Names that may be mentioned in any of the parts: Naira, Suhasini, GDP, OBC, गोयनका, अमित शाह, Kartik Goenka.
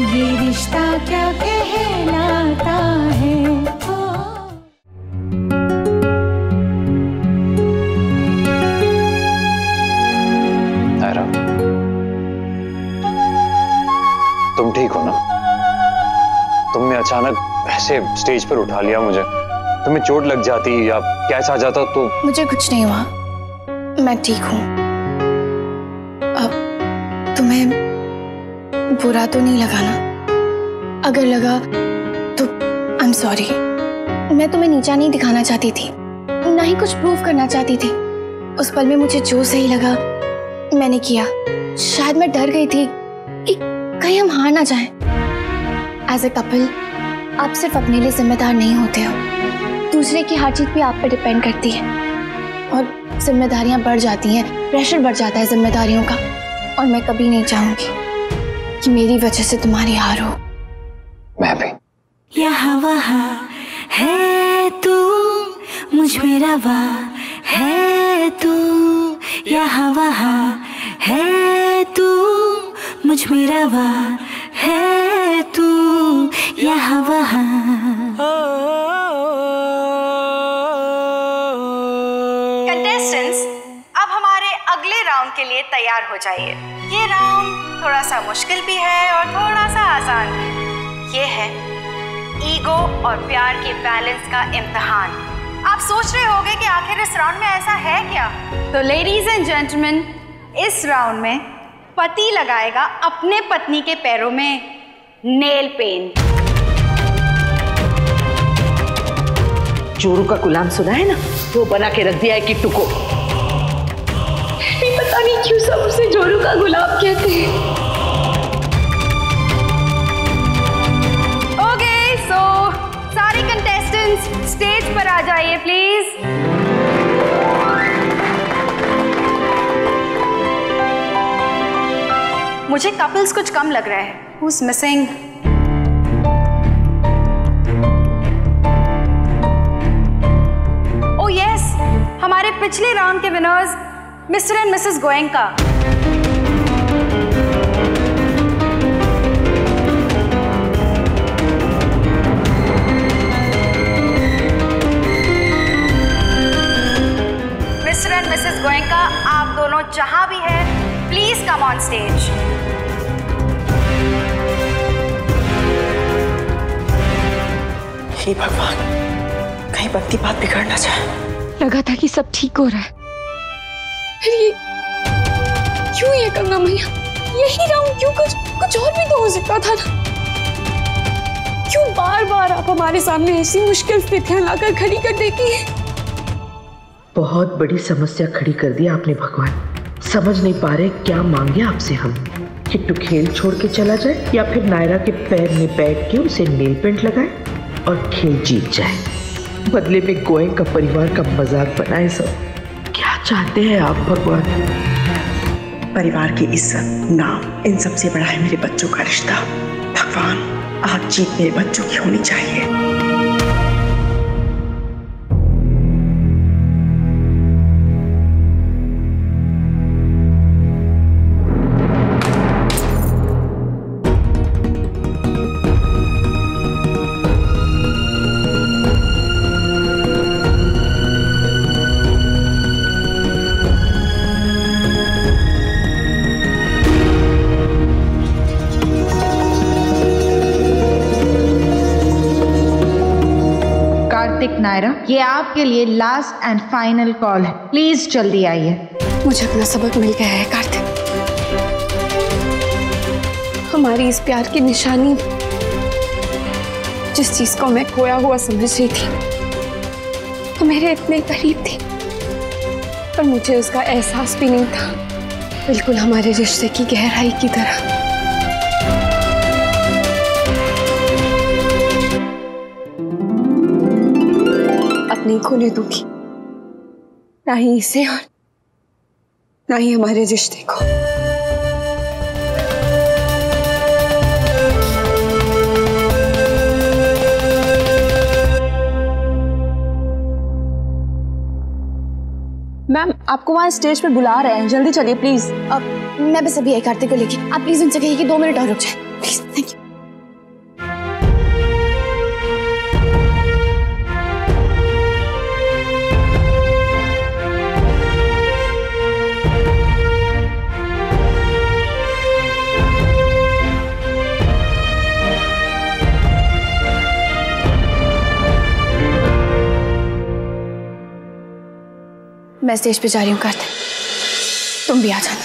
ये रिश्ता क्या कहलाता है। नायरा, तुम ठीक हो ना? तुमने अचानक ऐसे स्टेज पर उठा लिया मुझे। तुम्हें चोट लग जाती या कैसा जाता तो? मुझे कुछ नहीं हुआ, मैं ठीक हूँ। अब तुम्हें बुरा तो नहीं लगा ना? अगर लगा तो आई एम सॉरी। मैं तुम्हें नीचा नहीं दिखाना चाहती थी, ना ही कुछ प्रूव करना चाहती थी। उस पल में मुझे जो सही लगा मैंने किया। शायद मैं डर गई थी कि कहीं हम हार ना जाएं। एज ए कपल आप सिर्फ अपने लिए जिम्मेदार नहीं होते हो, दूसरे की हर चीज़ भी आप पर डिपेंड करती है और जिम्मेदारियाँ बढ़ जाती हैं, प्रेशर बढ़ जाता है जिम्मेदारियों का। और मैं कभी नहीं चाहूँगी कि मेरी वजह से तुम्हारी हार हो। मैं भी यहाँ वहाँ है तू, मुझ मेरा वाह है तू। यहाँ वहाँ है तू, मुझ मेरा वाह है तू। यहाँ वहाँ कंटेस्टेंट्स, अब हमारे अगले राउंड के लिए तैयार हो जाइए। ये राउंड थोड़ा सा मुश्किल भी है और थोड़ा सा आसान भी। ये है ईगो और प्यार के बैलेंस का इम्तिहान। आप सोच रहे होंगे कि आखिर इस राउंड में ऐसा है क्या? तो लेडीज एंड जेंटलमैन, इस राउंड में पति लगाएगा अपने पत्नी के पैरों में नेल पेंट। चोरू का गुलाम सुना है ना? वो बना के रख दिया है किट्टू को। पता नहीं क्यों सब उसे जोरू का गुलाब कहते हैं। ओके, सो सारे कंटेस्टेंट्स स्टेज पर आ जाइए प्लीज। मुझे कपल्स कुछ कम लग रहा है। Who's missing? Oh yes, हमारे पिछले राउंड के winners Mr and Mrs गोयनका। Mr and Mrs गोयनका, आप दोनों जहां भी हैं प्लीज कम ऑन स्टेज। हे भगवान, कहीं बनती बात बिगड़ ना जाए। लगा था कि सब ठीक हो रहा है, फिर ये क्यों ये करना मैया? यही राउंड क्यों? कुछ और भी तो हो सकता था ना। क्यों बार बार आप हमारे सामने ऐसी मुश्किल स्थितियां लाकर खड़ी कर देती हैं? बहुत बड़ी समस्या खड़ी कर दी आपने भगवान। समझ नहीं पा रहे क्या मांगे आपसे हम। किट्टू खेल छोड़ के चला जाए या फिर नायरा के पैर में बैठ के उसे नेल पेंट लगाए और खेल जीत जाए, बदले में गोयनका का परिवार का मजाक बनाए। सब चाहते हैं आप भगवान? परिवार की इज्जत, नाम, इन सबसे बड़ा है मेरे बच्चों का रिश्ता। भगवान, आज जीत मेरे बच्चों की होनी चाहिए। नायरा, ये आपके लिए लास्ट एंड फाइनल कॉल है, प्लीज जल्दी आइए। मुझे अपना सबक मिल गया है कार्तिक। हमारी इस प्यार की निशानी, जिस चीज को मैं खोया हुआ समझ रही थी, वो मेरे इतने करीब थी, पर मुझे उसका एहसास भी नहीं था। बिल्कुल हमारे रिश्ते की गहराई की तरह। नहीं खोने दूंगी, ना ही इसे और ना ही हमारे रिश्ते को। मैम, आपको वहां स्टेज पे बुला रहे हैं, जल्दी चलिए प्लीज। अब मैं बस अभी आई कार्तिक को लेके, आप प्लीज उनसे कहिए कि 2 मिनट और रुक जाए प्लीज। Thank you. मैं स्टेज पे जा रही हूँ कार्तिक, तुम भी आ जाना।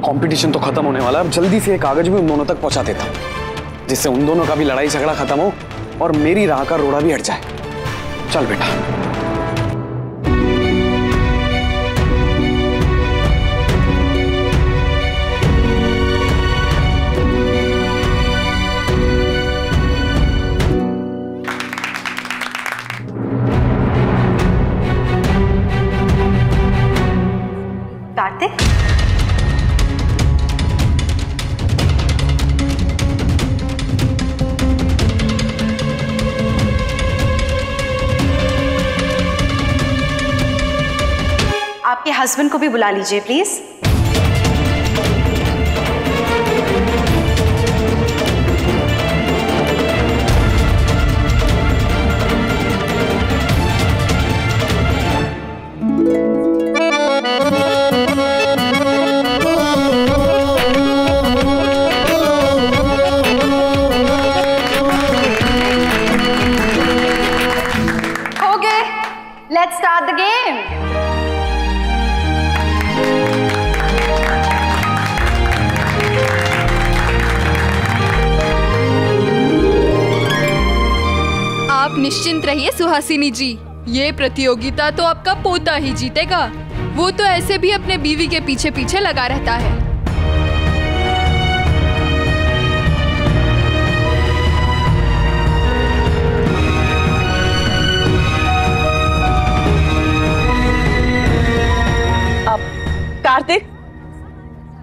कंपटीशन तो खत्म होने वाला है, अब जल्दी से एक कागज भी उन दोनों तक पहुंचा देता हूं, जिससे उन दोनों का भी लड़ाई झगड़ा खत्म हो और मेरी राह का रोड़ा भी हट जाए। चल बेटा। कार्तिक, आपके हस्बैंड को भी बुला लीजिए प्लीज। हो गए, लेट्स स्टार्ट द गेम। आप निश्चिंत रहिए सुहासिनी जी, ये प्रतियोगिता तो आपका पोता ही जीतेगा। वो तो ऐसे भी अपने बीवी के पीछे पीछे लगा रहता है। अब कार्तिक,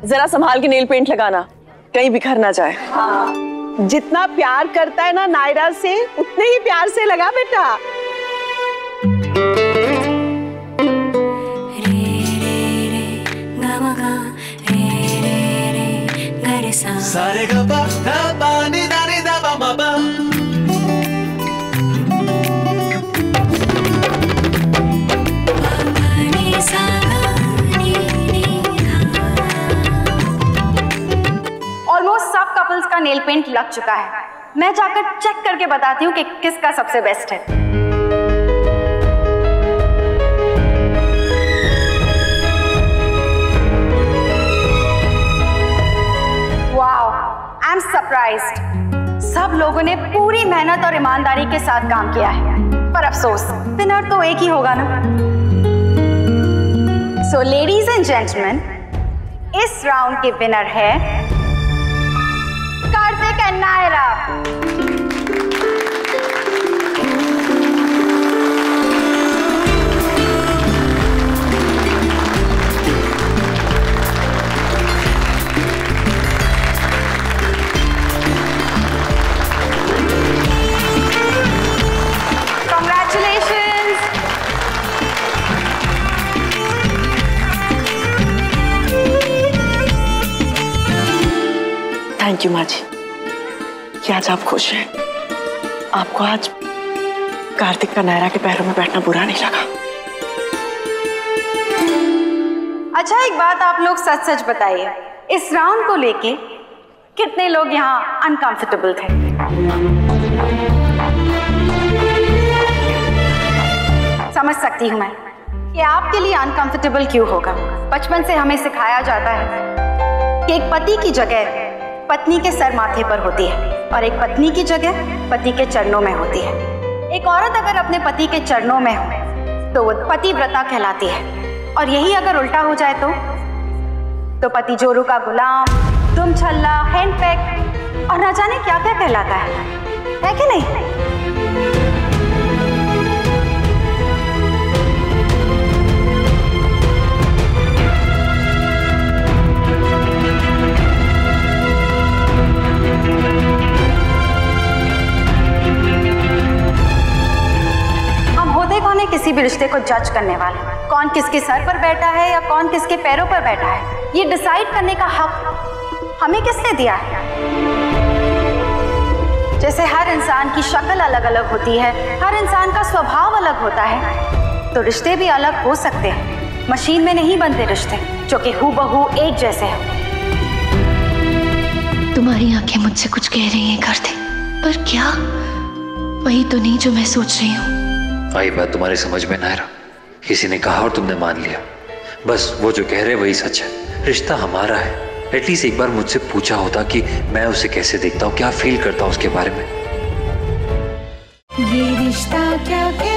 जरा संभाल के नेल पेंट लगाना, कहीं बिखर ना जाए। हाँ। जितना प्यार करता है ना नायरा से, उतने ही प्यार से लगा बेटा। सारे गबा गबा नी दानी दाबा बाबा। का नेल पेंट लग चुका है, मैं जाकर चेक करके बताती हूँ कि किसका सबसे बेस्ट है। Wow, I am surprised. सब लोगों ने पूरी मेहनत और ईमानदारी के साथ काम किया है, पर अफसोस विनर तो एक ही होगा ना। सो लेडीज एंड जेंटलमैन, इस राउंड के विनर है Kartik and Naira. Thank you माँ जी, कि आज आप खुश हैं। आपको आज कार्तिक का नायरा के पैरों में बैठना बुरा नहीं लगा। अच्छा, एक बात आप लोग सच सच बताइए, इस राउंड को लेके कितने लोग यहाँ अनकंफर्टेबल थे? समझ सकती हूँ मैं कि आपके लिए अनकंफर्टेबल क्यों होगा। बचपन से हमें सिखाया जाता है कि एक पति की जगह पत्नी के सर माथे पर होती है और एक पत्नी की जगह पति के चरणों में होती है। एक औरत अगर अपने पति के चरणों में हो तो वो पतिव्रता कहलाती है, और यही अगर उल्टा हो जाए तो पति जोरू का गुलाम, दुम छल्ला, हैंडपैक और ना जाने क्या क्या कहलाता है कि नहीं? कौन है किसी भी रिश्ते को जज करने वाला? कौन किसके सर पर बैठा है या कौन किसके पैरों पर बैठा है, ये डिसाइड करने का हक हमें किसने दिया है? जैसे हर इंसान की शक्ल अलग अलग होती है, हर इंसान का स्वभाव अलग होता है, तो रिश्ते भी अलग हो सकते हैं। मशीन में नहीं बनते रिश्ते जो कि हूबहू एक जैसे हैं। तुम्हारी आंखें मुझसे कुछ कह रही हैं कार्तिक, पर क्या वही तो नहीं जो मैं सोच रही हूँ? आई बात तुम्हारी समझ में नायरा, किसी ने कहा और तुमने मान लिया। बस वो जो कह रहे वही सच है, रिश्ता हमारा है। एटलीस्ट एक बार मुझसे पूछा होता कि मैं उसे कैसे देखता हूँ, क्या फील करता हूँ उसके बारे में। ये रिश्ता क्या